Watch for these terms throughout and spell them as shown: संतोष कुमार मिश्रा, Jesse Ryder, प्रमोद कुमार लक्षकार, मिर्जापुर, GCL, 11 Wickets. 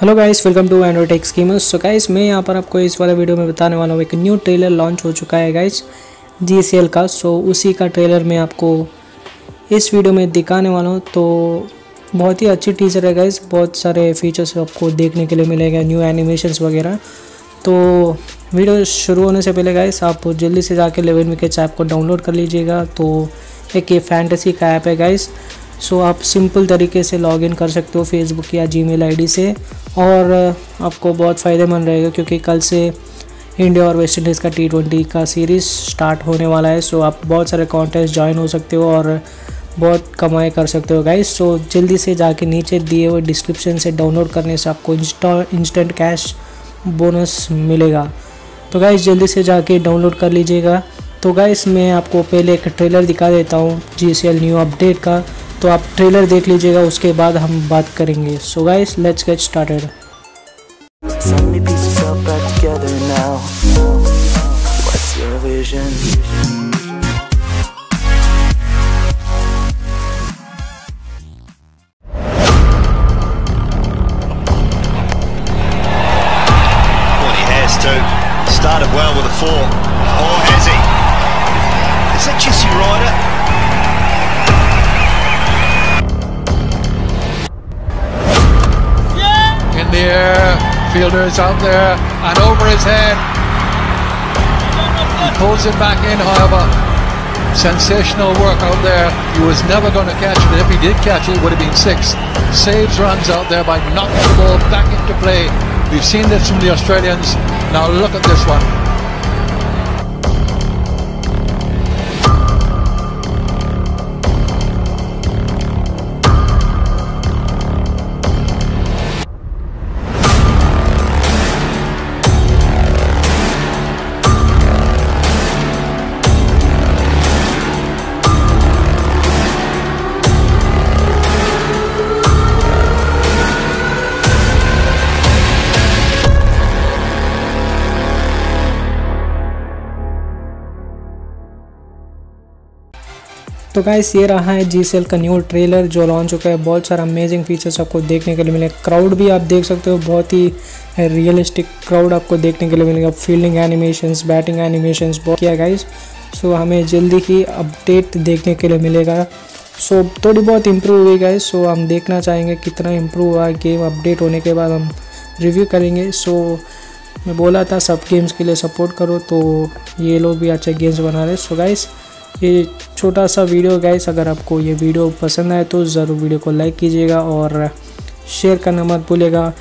Hello guys, welcome to Android take skimmers. So guys, मैं यहाँ पर आपको इस वाले वीडियो में बताने वाला हूँ, एक न्यू ट्रेलर लॉन्च हो चुका है गाइस GCL का। सो उसी का ट्रेलर मैं आपको इस वीडियो में दिखाने वाला हूँ। तो बहुत ही अच्छी टीजर है गाइस, बहुत सारे फीचर्स आपको देखने के लिए मिलेगा, न्यू एनिमेशंस वगैरह। तो वीडियो शुरू होने से पहले गाइस, आप जल्दी से जाके 11 विकेट्स ऐप को डाउनलोड कर लीजिएगा। तो एक ये फैंटेसी का ऐप है गाइस। सो आप सिंपल तरीके से लॉगिन कर सकते हो फेसबुक या जीमेल आईडी से, और आपको बहुत फ़ायदेमंद रहेगा क्योंकि कल से इंडिया और वेस्ट इंडीज़ का T20 का सीरीज़ स्टार्ट होने वाला है। सो आप बहुत सारे कॉन्टेस्ट ज्वाइन हो सकते हो और बहुत कमाई कर सकते हो गाइस। सो जल्दी से जाके नीचे दिए हुए डिस्क्रिप्शन से डाउनलोड करने से आपको इंस्टेंट कैश बोनस मिलेगा। तो गाइस जल्दी से जाके डाउनलोड कर लीजिएगा। तो गाइस मैं आपको पहले एक ट्रेलर दिखा देता हूँ GCL न्यू अपडेट का, तो आप ट्रेलर देख लीजिएगा, उसके बाद हम बात करेंगे। So guys let's get started. Started well with a four. Or has he? Is that Jesse Ryder? Fielder is out there and over his head. He pulls it back in, however. Sensational work out there. He was never going to catch it. If he did catch it, it would have been six. Saves runs out there by knocking the ball back into play. We've seen this from the Australians. Now look at this one. तो guys ये रहा है GCL का new trailer जो launch हो गया है। बहुत सारा अमेजिंग फीचर्स आपको देखने के लिए मिलेगा। क्राउड भी आप देख सकते हो, बहुत ही रियलिस्टिक क्राउड आपको देखने के लिए मिलेगा। फील्डिंग एनिमेशंस, बैटिंग एनिमेशंस बहुत किया गाइस। सो हमें जल्दी ही अपडेट देखने के लिए मिलेगा। सो थोड़ी बहुत इम्प्रूव हुई गाइस। सो हम देखना चाहेंगे कितना इम्प्रूव हुआ। गेम अपडेट होने के बाद हम रिव्यू करेंगे। सो मैं बोला था सब गेम्स के लिए सपोर्ट करो, तो ये लोग भी अच्छे गेम्स बना रहे। सो गाइस ये छोटा सा वीडियो गाइस, अगर आपको ये वीडियो पसंद आए तो ज़रूर वीडियो को लाइक कीजिएगा और शेयर करना मत भूलिएगा।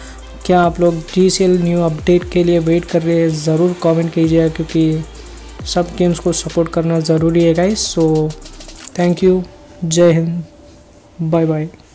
क्या आप लोग GCL न्यू अपडेट के लिए वेट कर रहे हैं? ज़रूर कमेंट कीजिएगा क्योंकि सब गेम्स को सपोर्ट करना ज़रूरी है गाइस। सो थैंक यू, जय हिंद, बाय बाय।